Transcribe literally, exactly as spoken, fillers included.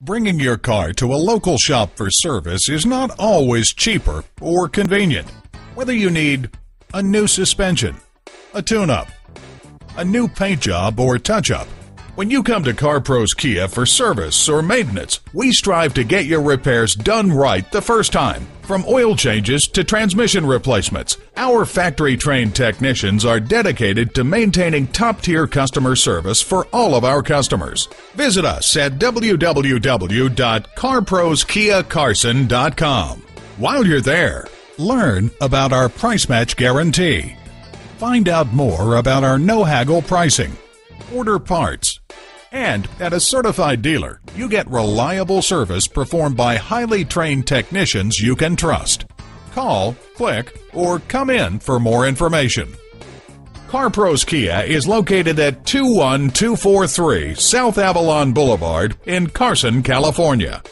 Bringing your car to a local shop for service is not always cheaper or convenient. Whether you need a new suspension, a tune-up, a new paint job or touch-up, when you come to Car Pros Kia for service or maintenance, we strive to get your repairs done right the first time. From oil changes to transmission replacements, our factory-trained technicians are dedicated to maintaining top-tier customer service for all of our customers. Visit us at w w w dot car pros kia carson dot com. While you're there, learn about our price match guarantee. Find out more about our no-haggle pricing, order parts, and at a certified dealer, you get reliable service performed by highly trained technicians you can trust. Call, click, or come in for more information. Car Pros Kia is located at two one two four three South Avalon Boulevard in Carson, California.